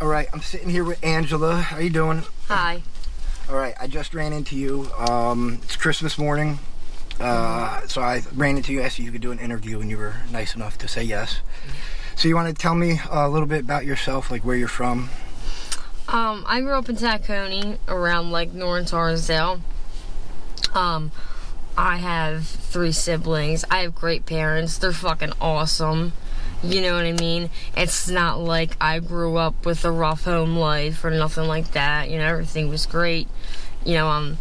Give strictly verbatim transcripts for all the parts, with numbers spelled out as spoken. All right, I'm sitting here with Angela. How you doing? Hi. All right, I just ran into you. Um, it's Christmas morning, uh, so I ran into you, asked you if you could do an interview, and you were nice enough to say yes. So you want to tell me a little bit about yourself, like where you're from? Um, I grew up in Tacony, around like North Tarnsdale. Um, I have three siblings. I have great parents. They're fucking awesome. You know what I mean? It's not like I grew up with a rough home life or nothing like that. You know, everything was great. You know, um,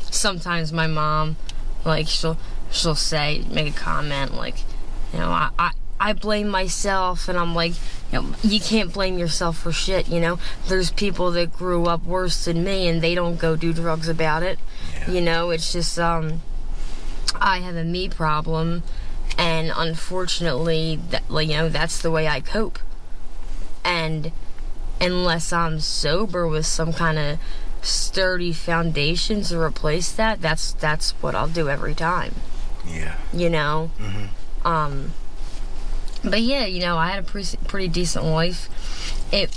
sometimes my mom, like, she'll, she'll say, make a comment, like, you know, I, I, I blame myself, and I'm like, you know, you can't blame yourself for shit, you know? There's people that grew up worse than me, and they don't go do drugs about it. Yeah. You know, it's just, um, I have a me problem. And unfortunately, that, like, you know, that's the way I cope. And unless I'm sober with some kind of sturdy foundation to replace that, that's that's what I'll do every time. Yeah. You know? Mm-hmm. Um, but yeah, you know, I had a pre pretty decent life. It,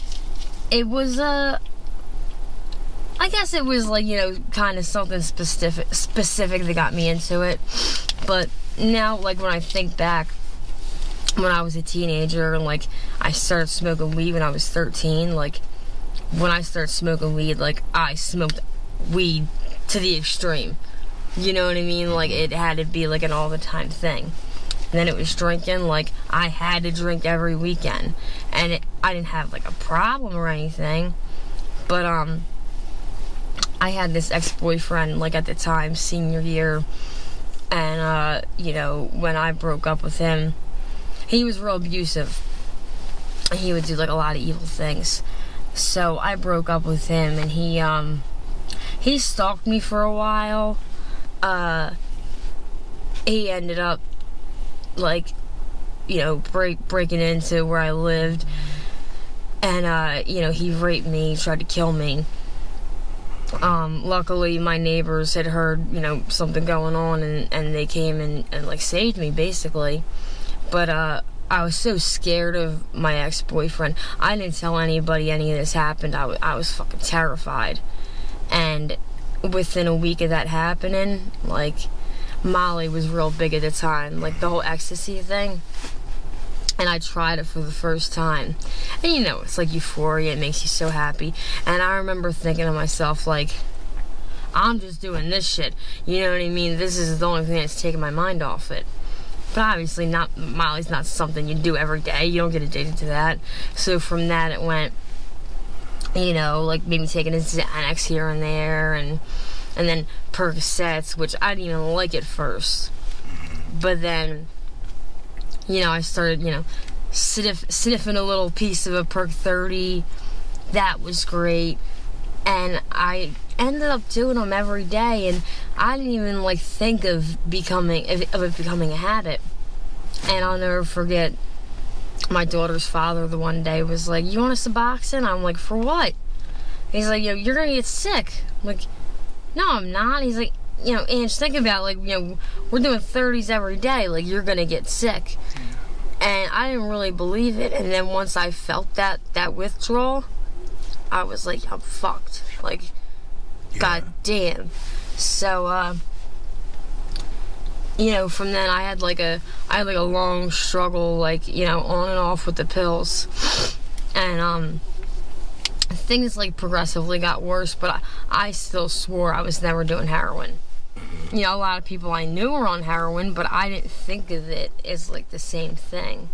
it was, uh, I guess it was, like, you know, kind of something specific, specific that got me into it. But now, like, when I think back, when I was a teenager and, like, I started smoking weed when I was thirteen, like, when I started smoking weed, like, I smoked weed to the extreme. You know what I mean? Like, it had to be, like, an all-the-time thing. And then it was drinking. Like, I had to drink every weekend. And it, I didn't have, like, a problem or anything. But, um, I had this ex-boyfriend, like, at the time, senior year. And, uh, you know, when I broke up with him, he was real abusive. He would do, like, a lot of evil things. So I broke up with him, and he, um, he stalked me for a while. Uh, he ended up, like, you know, break, breaking into where I lived. And, uh, you know, he raped me, tried to kill me. Um, luckily my neighbors had heard, you know, something going on, and, and they came and, and, like, saved me, basically. But, uh, I was so scared of my ex-boyfriend. I didn't tell anybody any of this happened. I, w I was fucking terrified. And within a week of that happening, like, Molly was real big at the time. Like, the whole ecstasy thing. And I tried it for the first time. And, you know, it's like euphoria. It makes you so happy. And I remember thinking to myself, like, I'm just doing this shit. You know what I mean? This is the only thing that's taking my mind off it. But obviously, not Molly's not something you do every day. You don't get addicted to that. So from that, it went, you know, like, maybe taking a Xanax here and there. And, and then Percocets, which I didn't even like at first. But then, you know, I started, you know, sniff, sniffing a little piece of a Perc thirty. That was great. And I ended up doing them every day. And I didn't even, like, think of, becoming, of it becoming a habit. And I'll never forget, my daughter's father the one day was like, you want a Suboxone? I'm like, for what? He's like, yo, you're going to get sick. I'm like, no, I'm not. He's like, you know, Ange, think about, like, you know, we're doing thirties every day. Like, you're going to get sick. And I didn't really believe it. And then once I felt that, that withdrawal, I was like, I'm fucked. Like, yeah. God damn. So, uh, you know, from then I had, like, a, I had, like, a long struggle, like, you know, on and off with the pills. And, um... things, like, progressively got worse, but I, I still swore I was never doing heroin. You know, a lot of people I knew were on heroin, but I didn't think of it as, like, the same thing.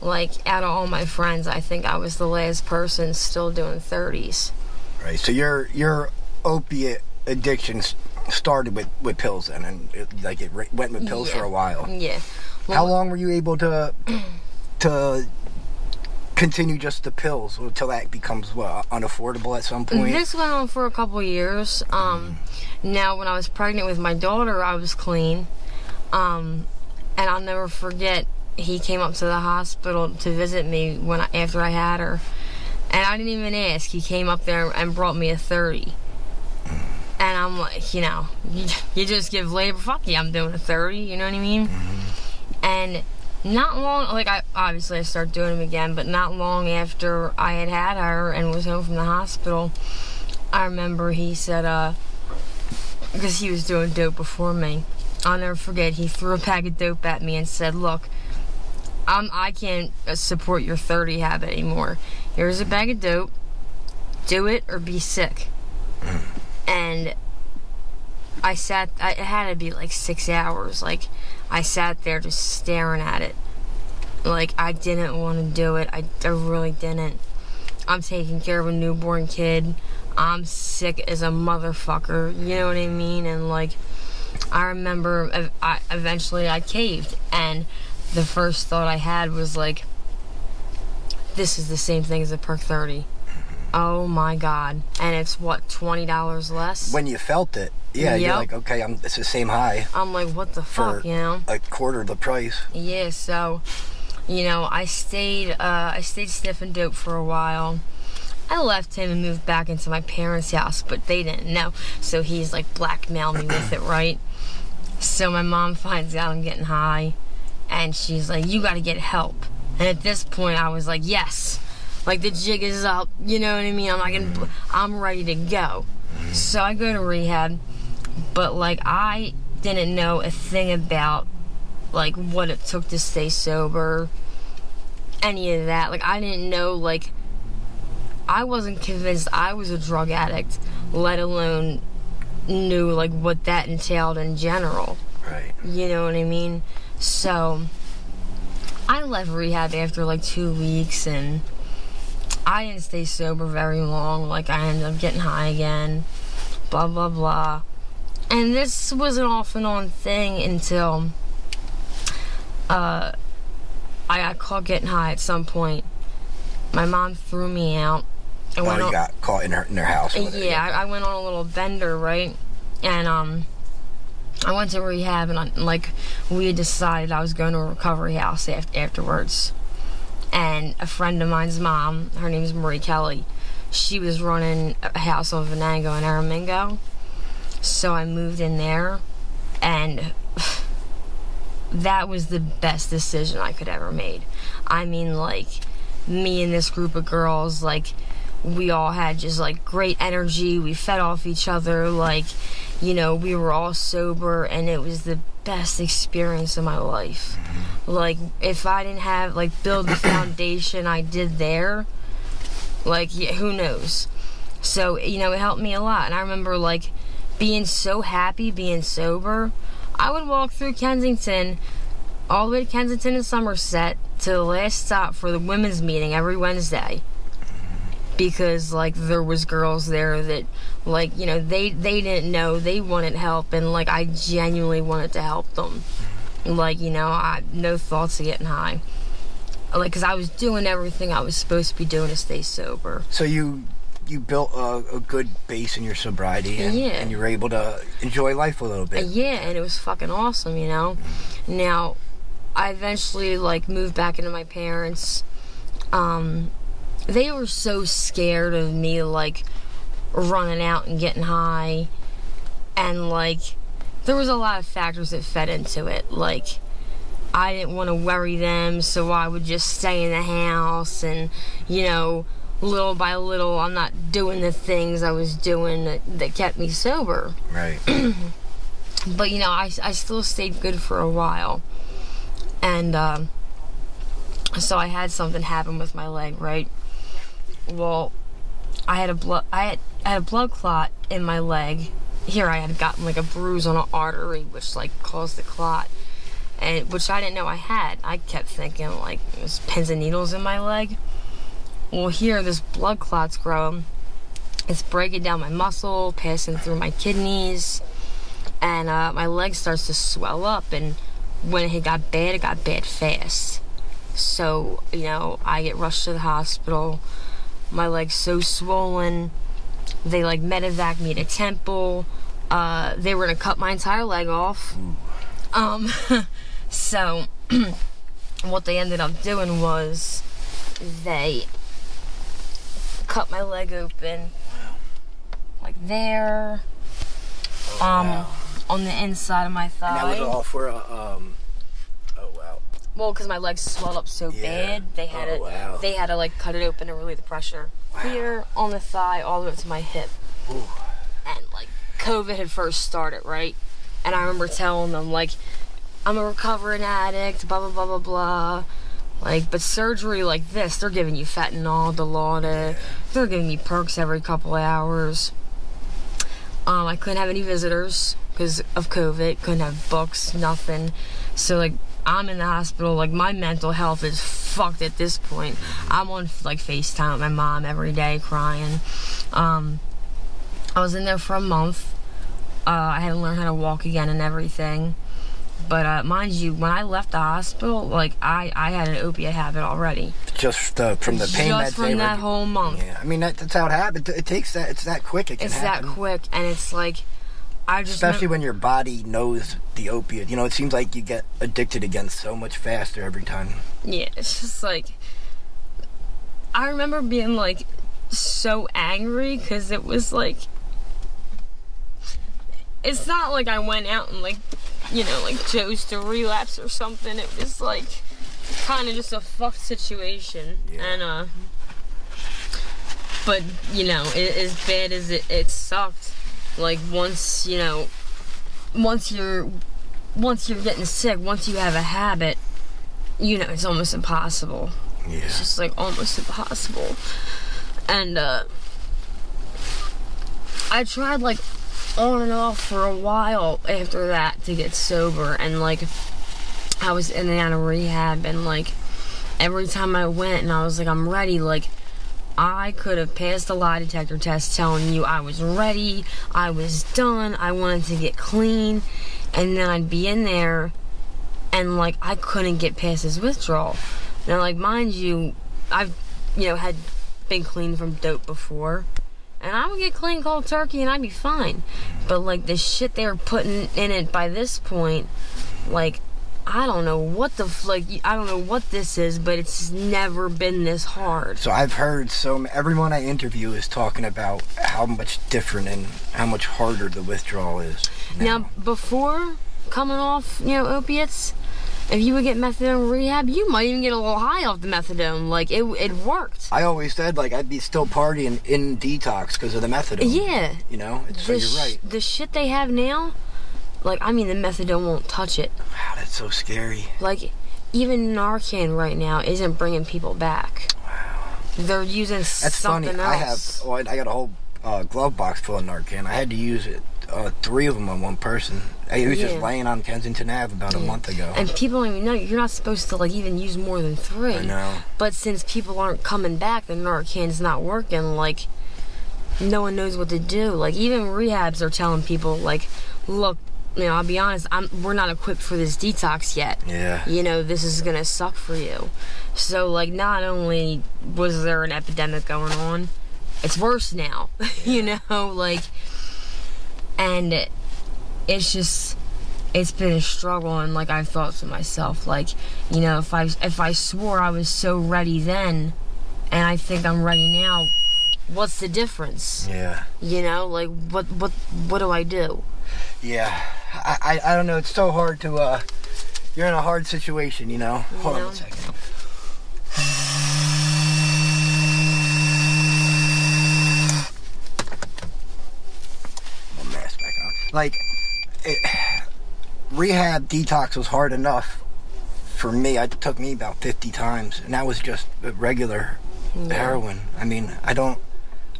Like, out of all my friends, I think I was the last person still doing thirties. Right, so your your opiate addiction started with, with pills, then, and it, like, it went with pills yeah. for a while. Yeah. Well, how long were you able to to... continue just the pills until that becomes, what, unaffordable at some point? This went on for a couple years. Um, mm. Now, when I was pregnant with my daughter, I was clean. Um, and I'll never forget, he came up to the hospital to visit me when I, after I had her. And I didn't even ask. He came up there and brought me a thirty. Mm. And I'm like, you know, you, you just give labor. Fuck yeah, I'm doing a thirty. You know what I mean? Mm. And not long, like I obviously I started doing them again, but not long after I had had her and was home from the hospital, I remember he said, uh, because he was doing dope before me, I'll never forget, he threw a pack of dope at me and said, look, I'm, I can't support your thirty habit anymore. Here's a bag of dope, do it or be sick. And I sat, I, it had to be like six hours, like I sat there just staring at it. Like I didn't want to do it, I, I really didn't. I'm taking care of a newborn kid, I'm sick as a motherfucker, you know what I mean? And like, I remember I, eventually I caved, and the first thought I had was like, this is the same thing as a Perc thirty. Oh my God. And it's what, twenty dollars less? When you felt it. Yeah, yep. You're like, okay, I'm, it's the same high. I'm like, what the fuck, you know? A quarter of the price. Yeah, so, you know, I stayed, uh, I stayed sniffing dope for a while. I left him and moved back into my parents' house, but they didn't know. So he's like blackmailed me with it, right? So my mom finds out I'm getting high, and she's like, you gotta get help. And at this point, I was like, yes. Like, the jig is up, you know what I mean? I'm like, mm. I'm ready to go. Mm. So I go to rehab, but, like, I didn't know a thing about, like, what it took to stay sober, any of that. Like, I didn't know, like, I wasn't convinced I was a drug addict, let alone knew, like, what that entailed in general. Right. You know what I mean? So I left rehab after, like, two weeks, and I didn't stay sober very long. Like, I ended up getting high again, blah, blah, blah. And this was an off and on thing until uh, I got caught getting high at some point. My mom threw me out. I went oh, you on, got caught in her, in her house. Yeah, it. I, I went on a little bender, right? And um, I went to rehab, and I, like we had decided I was going to a recovery house after, afterwards. And a friend of mine's mom, her name is Marie Kelly, she was running a house on Venango and Aramingo. So I moved in there, and that was the best decision I could ever made. I mean, like, me and this group of girls, like, we all had just, like, great energy. We fed off each other, like, you know, we were all sober, and it was the best experience of my life. Like, if I didn't have, like, build the foundation I did there, like, yeah, who knows? So, you know, it helped me a lot. And I remember, like, being so happy, being sober. I would walk through Kensington, all the way to Kensington and Somerset, to the last stop for the women's meeting every Wednesday. Because, like, there was girls there that, like, you know, they, they didn't know. They wanted help, and, like, I genuinely wanted to help them. Like, you know, I no thoughts of getting high. Like, because I was doing everything I was supposed to be doing to stay sober. So you you built a, a good base in your sobriety, and, yeah. and you were able to enjoy life a little bit. Yeah, and it was fucking awesome, you know. Now, I eventually, like, moved back into my parents'. Um... They were so scared of me, like, running out and getting high. And, like, there was a lot of factors that fed into it. Like, I didn't want to worry them, so I would just stay in the house. And, you know, little by little, I'm not doing the things I was doing that, that kept me sober. Right. But, you know, I, I still stayed good for a while. And uh, so I had something happen with my leg, right? Well, I had a blood, I had, I had a blood clot in my leg. Here I had gotten like a bruise on an artery, which like caused the clot, and which I didn't know I had. I kept thinking like it was pins and needles in my leg. Well, here this blood clot's growing. It's breaking down my muscle, passing through my kidneys, and uh, my leg starts to swell up. And when it got bad, it got bad fast. So you know, I get rushed to the hospital. My leg's so swollen. They like medevac me to Temple. Uh, they were gonna cut my entire leg off. Um, so what they ended up doing was they cut my leg open, like there, um, on the inside of my thigh. And that was all for a um, oh wow, Well, because my legs swelled up so yeah. bad, they had oh, it. Wow. They had to like cut it open to relieve the pressure. Wow. Here on the thigh, all the way up to my hip. Ooh. And like COVID had first started, right? And I remember telling them like, I'm a recovering addict, blah blah blah blah blah. Like, but surgery like this, they're giving you fentanyl, dilaudid. Yeah. They're giving me perks every couple of hours. Um, I couldn't have any visitors because of COVID. Couldn't have books, nothing. So like, I'm in the hospital. Like, my mental health is fucked at this point. I'm on like FaceTime with my mom every day, crying. Um, I was in there for a month. Uh, I had to learn how to walk again and everything. But uh, mind you, when I left the hospital, like, I, I had an opiate habit already. Just uh, from the pain that Just from that whole month. Yeah, I mean, that, that's how it happened. It takes that, it's that quick, it can It's happen. that quick, and it's like, I just... Especially when your body knows the opiate. You know, it seems like you get addicted again so much faster every time. Yeah, it's just like... I remember being, like, so angry, because it was like... It's not like I went out and, like, you know, like, chose to relapse or something. It was, like, kind of just a fucked situation. Yeah. And, uh, but, you know, it, as bad as it, it sucked, like, once, you know, once you're, once you're getting sick, once you have a habit, you know, it's almost impossible. Yeah. It's just, like, almost impossible. And, uh, I tried, like, on and off for a while after that to get sober, and like I was in and out of rehab, and like every time I went and I was like, I'm ready, like I could have passed a lie detector test telling you I was ready, I was done, I wanted to get clean, and then I'd be in there and like I couldn't get past this withdrawal. Now like mind you, I've you know had been clean from dope before. And I would get clean cold turkey and I'd be fine. But, like, the shit they were putting in it by this point, like, I don't know what the, f like, I don't know what this is, but it's never been this hard. So I've heard so, everyone I interview is talking about how much different and how much harder the withdrawal is now. Now, before coming off, you know, opiates, if you would get methadone rehab, you might even get a little high off the methadone. Like, it it worked. I always said, like, I'd be still partying in detox because of the methadone. Yeah. You know? It's, so you're right. The shit they have now, like, I mean, the methadone won't touch it. Wow, that's so scary. Like, even Narcan right now isn't bringing people back. Wow. They're using that's something funny. else. That's funny. I have, well, I got a whole uh, glove box full of Narcan. I had to use it. Uh, three of them on one person. He was yeah. just laying on Kensington Avenue about yeah. a month ago. And people don't even know, you're not supposed to like even use more than three. I know. But since people aren't coming back, the Narcan's not working. Like, no one knows what to do. Like, even rehabs are telling people, like, look, you know, I'll be honest, I'm, we're not equipped for this detox yet. Yeah. You know, this is gonna suck for you. So, like, not only was there an epidemic going on, it's worse now. Yeah. You know, like... And it, it's just, it's been a struggle, and like I've thought to myself, like, you know, if I if I swore I was so ready then, and I think I'm ready now, what's the difference? Yeah. You know, like what what what do I do? Yeah, I I, I don't know. It's so hard to uh, you're in a hard situation, you know. You Hold know? on a second. Like, it, rehab detox was hard enough for me. It took me about fifty times, and that was just regular yeah. heroin. I mean, I don't.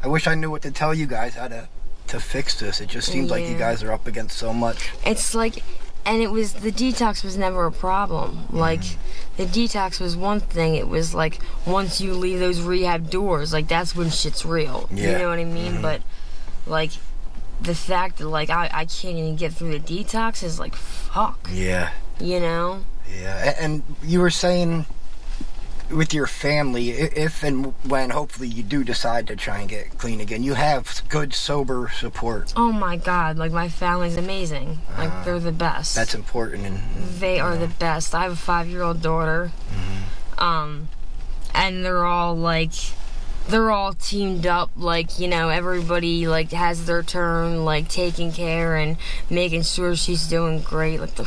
I wish I knew what to tell you guys how to to fix this. It just seems yeah. like you guys are up against so much. It's like, and it was the detox was never a problem. Mm-hmm. Like, the detox was one thing. It was like once you leave those rehab doors, like that's when shit's real. Yeah. You know what I mean? Mm-hmm. But like. The fact that, like, I, I can't even get through the detox is, like, fuck. Yeah. You know? Yeah. And you were saying with your family, if and when hopefully you do decide to try and get clean again, you have good, sober support. Oh, my God. Like, my family's amazing. Uh, like, they're the best. That's important. And, they are know. the best. I have a five-year-old daughter. Mm-hmm. Um, and they're all, like... They're all teamed up, like, you know, everybody, like, has their turn, like, taking care and making sure she's doing great. Like, they're,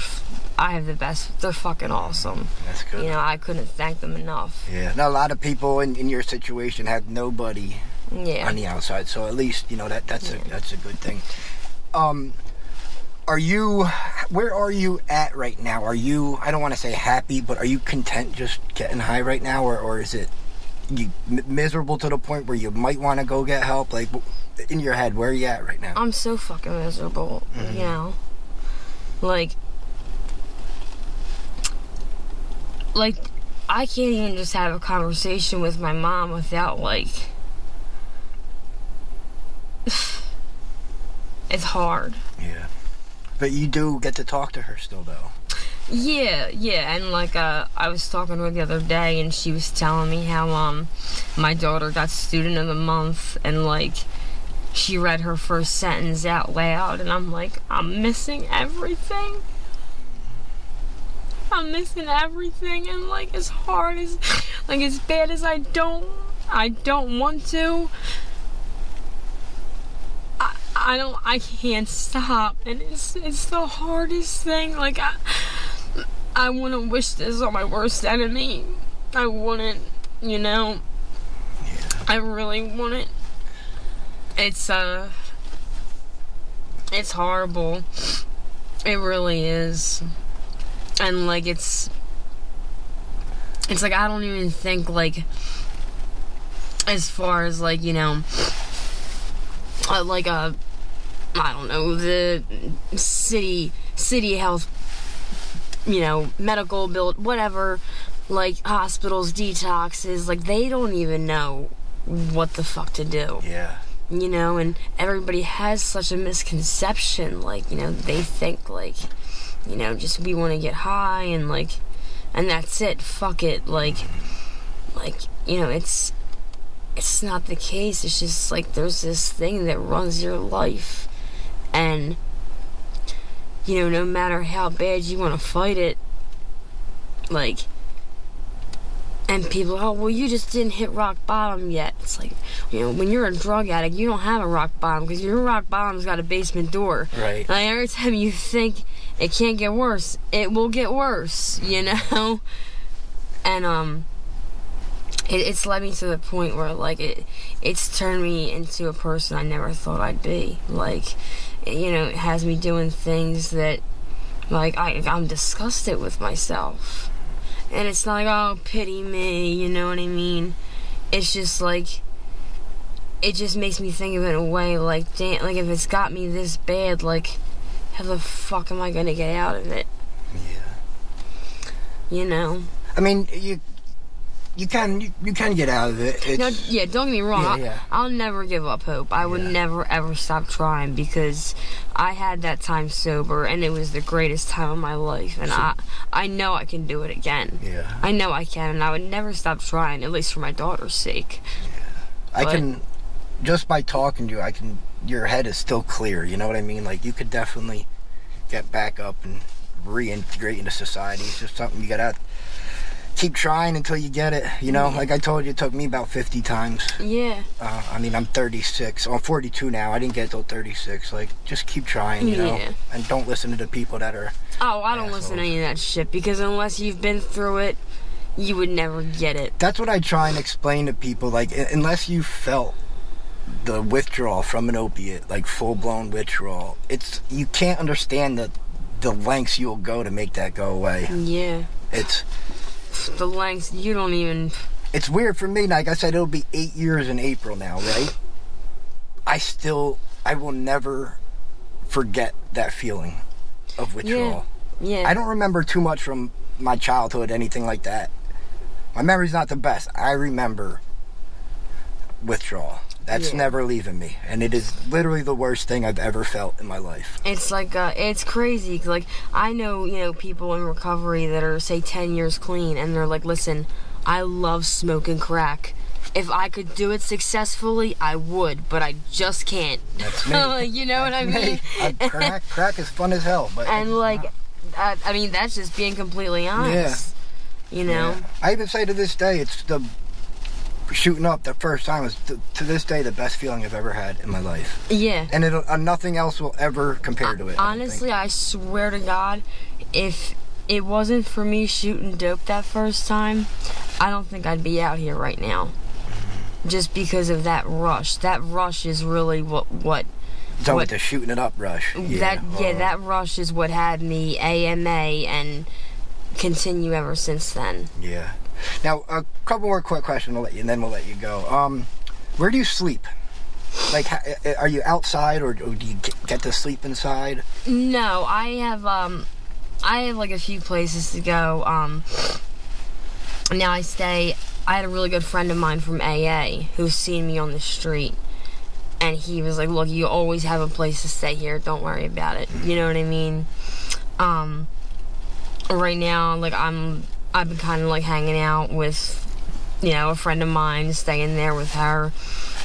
I have the best. They're fucking awesome. That's good. You know, I couldn't thank them enough. Yeah. Now, a lot of people in, in your situation have nobody yeah. on the outside, so at least, you know, that that's yeah. a that's a good thing. Um, are you, where are you at right now? Are you, I don't want to say happy, but are you content just getting high right now, or, or is it you miserable to the point where you might want to go get help? Like, in your head, where are you at right now? I'm so fucking miserable, mm-hmm. you know? Like, like, I can't even just have a conversation with my mom without, like, it's hard. Yeah. But you do get to talk to her still, though. Yeah, yeah, and, like, uh, I was talking to her the other day, and she was telling me how, um, my daughter got Student of the Month, and, like, she read her first sentence out loud, and I'm like, I'm missing everything. I'm missing everything, and, like, as hard as, like, as bad as I don't, I don't want to, I, I don't, I can't stop, and it's, it's the hardest thing, like, I, I wouldn't wish this on my worst enemy. I wouldn't, you know, yeah. I really wouldn't. It's, uh, it's horrible. It really is. And, like, it's, it's, like, I don't even think, like, as far as, like, you know, uh, like, a, I don't know, the city, city health, you know, medical build, whatever, like, hospitals, detoxes, like, they don't even know what the fuck to do. Yeah. You know, and everybody has such a misconception, like, you know, they think, like, you know, just we want to get high and, like, and that's it, fuck it, like, like, you know, it's, it's not the case. It's just, like, there's this thing that runs your life, and, you know, no matter how bad you want to fight it, like, and people, oh, well, you just didn't hit rock bottom yet. It's like, you know, when you're a drug addict, you don't have a rock bottom, because your rock bottom's got a basement door. Right. Like, every time you think it can't get worse, it will get worse, you know? And, um, it, it's led me to the point where, like, it, it's turned me into a person I never thought I'd be. Like, you know, it has me doing things that, like, I, I'm disgusted with myself. And it's not like, oh, pity me, you know what I mean? It's just like, it just makes me think of it in a way, like, damn, like, if it's got me this bad, like, how the fuck am I gonna get out of it? Yeah. You know? I mean, you you can you, you can get out of it. It's, no, yeah, don't get me wrong. Yeah, I'll, yeah. I'll never give up hope. I would yeah. never, ever stop trying, because I had that time sober, and it was the greatest time of my life. And so, I I know I can do it again. Yeah. I know I can, and I would never stop trying, at least for my daughter's sake. Yeah. But, I can, just by talking to you, I can, your head is still clear, you know what I mean? Like, you could definitely get back up and reintegrate into society. It's just something you gotta keep trying until you get it, you know? Yeah. Like I told you, it took me about fifty times. Yeah. Uh, I mean, I'm thirty-six. Oh, I'm forty-two now. I didn't get till thirty-six. Like, just keep trying, you yeah. know? And don't listen to the people that are Oh, I don't assholes. listen to any of that shit, because unless you've been through it, you would never get it. That's what I try and explain to people. Like, unless you felt the withdrawal from an opiate, like full-blown withdrawal, it's, you can't understand the the lengths you'll go to make that go away. Yeah. It's the lengths you don't even. It's weird for me. Like I said, it'll be eight years in April now, right? I still, I will never forget that feeling of withdrawal. Yeah. Yeah. I don't remember too much from my childhood, anything like that. My memory's not the best. I remember withdrawal. That's yeah. never leaving me, and it is literally the worst thing I've ever felt in my life. It's like, uh, it's crazy. Like, I know, you know, people in recovery that are, say, ten years clean, and they're like, listen, I love smoking crack. If I could do it successfully, I would, but I just can't. That's me. You know that's what I mean? I, crack, crack is fun as hell, but and like, I, I mean, that's just being completely honest. Yeah. You know. Yeah. I even say to this day, it's the shooting up the first time was to, to this day the best feeling I've ever had in my life. Yeah. And it'll, uh, nothing else will ever compare to it. Honestly, I, I swear to God, if it wasn't for me shooting dope that first time, I don't think I'd be out here right now. Just because of that rush. That rush is really what... what so what, the shooting it up rush. Yeah, that, yeah right. that rush is what had me A M A and continue ever since then. Yeah. Now, a couple more quick questions we'll let you, and then we'll let you go. Um, where do you sleep? Like, are you outside, or do you get to sleep inside? No, I have, um, I have, like, a few places to go. Um, now I stay... I had a really good friend of mine from A A who's seen me on the street, and he was like, look, you always have a place to stay here, don't worry about it. You know what I mean? Um, right now, like, I'm, I've been kind of like hanging out with, you know, a friend of mine, staying there with her.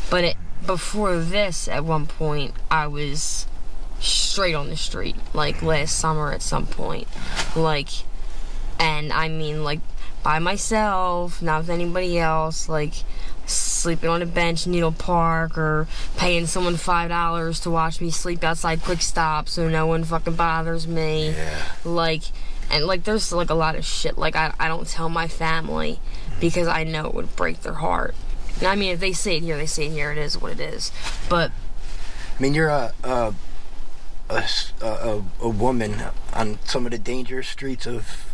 But it, before this, at one point, I was straight on the street, like last summer at some point. Like, and I mean, like, by myself, not with anybody else, like sleeping on a bench in Needle Park, or paying someone five dollars to watch me sleep outside Quick Stop so no one fucking bothers me. Yeah. Like, and like there's like a lot of shit. Like I, I don't tell my family because I know it would break their heart. And I mean, if they see it here, they see it here. It is what it is. But I mean, you're a a a, a, a woman on some of the dangerous streets of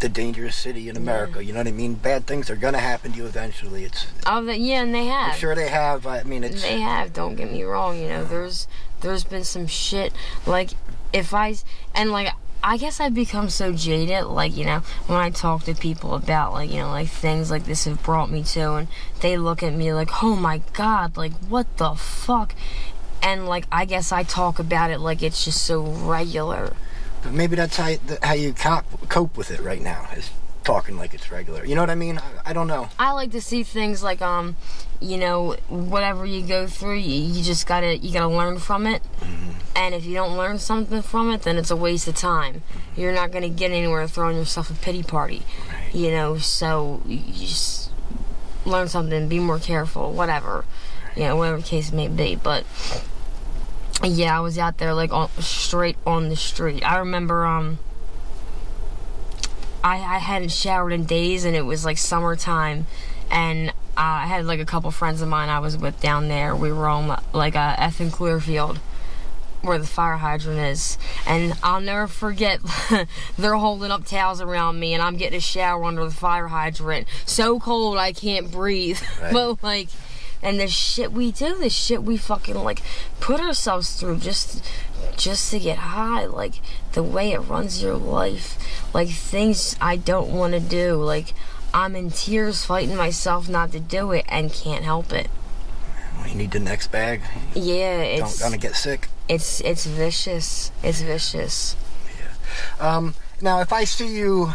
the dangerous city in America. Yeah. You know what I mean? Bad things are gonna happen to you eventually. It's oh the, yeah, and they have. I'm sure they have. I mean, it's they have. Don't get me wrong. You know, there's there's been some shit. Like if I and like I guess I've become so jaded. Like, you know, when I talk to people about like, you know, like things like this have brought me to, and they look at me like, oh my god, like what the fuck, and like I guess I talk about it like it's just so regular. But maybe that's how you, how you cop, cope with it right now, is talking like it's regular. You know what I mean? I, I don't know. I like to see things like, um, you know, whatever you go through, you, you just gotta, you gotta learn from it. Mm-hmm. And if you don't learn something from it, then it's a waste of time. Mm-hmm. You're not gonna get anywhere throwing yourself a pity party. Right. You know, so you just learn something, be more careful, whatever. Right. You know, whatever the case may be, but... yeah, I was out there, like, on, straight on the street. I remember, um, I, I hadn't showered in days, and it was, like, summertime, and uh, I had, like, a couple friends of mine I was with down there. We were on, like, a effing Clearfield, where the fire hydrant is, and I'll never forget, they're holding up towels around me, and I'm getting a shower under the fire hydrant. So cold, I can't breathe, right. But, like... and the shit we do, the shit we fucking, like, put ourselves through just just to get high. Like, the way it runs your life. Like, things I don't want to do. Like, I'm in tears fighting myself not to do it and can't help it. Well, you need the next bag. Yeah, it's... don't gonna get sick. It's, it's vicious. It's vicious. Yeah. Um, now, if I see you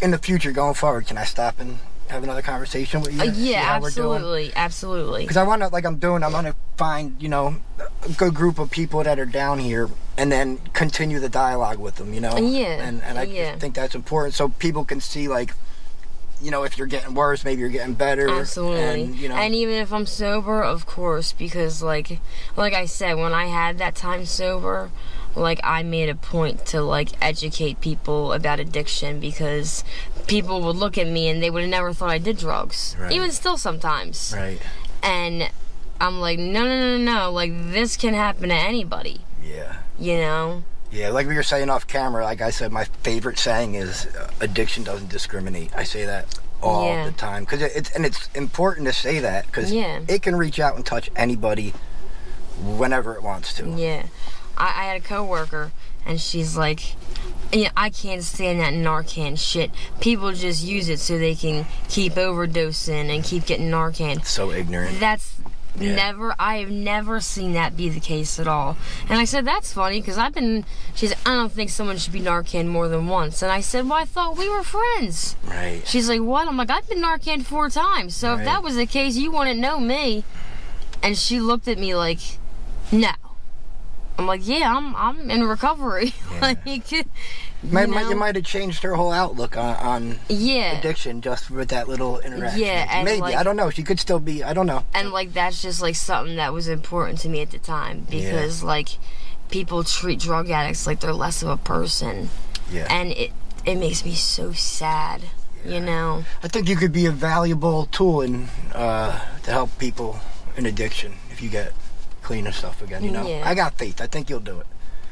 in the future going forward, can I stop and... have another conversation with you? Uh, yeah, absolutely, absolutely. Because I want to, like I'm doing, I want to find, you know, a good group of people that are down here and then continue the dialogue with them, you know? Yeah, And, and I yeah. think that's important so people can see, like, you know, if you're getting worse, maybe you're getting better. Absolutely. And, you know. And even if I'm sober, of course, because, like, like I said, when I had that time sober, like, I made a point to, like, educate people about addiction because people would look at me and they would have never thought I did drugs. Right. Even still sometimes. Right. And I'm like, no, no, no, no, like, this can happen to anybody. Yeah. You know? Yeah, like we were saying off camera, like I said, my favorite saying is uh, addiction doesn't discriminate. I say that all yeah. the time. Cause it, it's, and it's important to say that because yeah. it can reach out and touch anybody whenever it wants to. Yeah. I, I had a coworker, and she's like, you know, I can't stand that Narcan shit. People just use it so they can keep overdosing and keep getting Narcan. So ignorant. That's yeah. never, I have never seen that be the case at all. And I said, that's funny, because I've been, she said, I don't think someone should be Narcan more than once. And I said, well, I thought we were friends. Right. She's like, what? I'm like, I've been Narcan four times, so right. if that was the case, you wouldn't know me. And she looked at me like, no. I'm like, yeah, I'm I'm in recovery. Yeah. Like, you might, might, you might have changed her whole outlook on, on yeah. addiction just with that little interaction. Yeah, and maybe like, I don't know. She could still be. I don't know. And like that's just like something that was important to me at the time because yeah. like people treat drug addicts like they're less of a person. Yeah. And it it makes me so sad, yeah. you know? I think you could be a valuable tool in, uh, to help people in addiction if you get clean and stuff again, you know? Yeah. I got faith. I think you'll do it.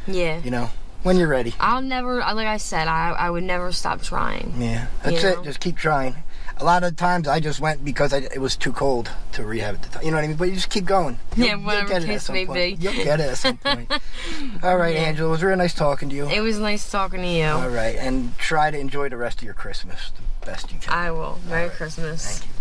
Yeah. You know? When you're ready. I'll never, like I said, I, I would never stop trying. Yeah. That's it. Know? Just keep trying. A lot of times I just went because I, it was too cold to rehab at the time. You know what I mean? But you just keep going. You'll, yeah, whatever the case may be. You'll get it at some point. All right, yeah. Angela, it was real nice talking to you. It was nice talking to you. All right, and try to enjoy the rest of your Christmas the best you can. I will. Merry Christmas. Thank you.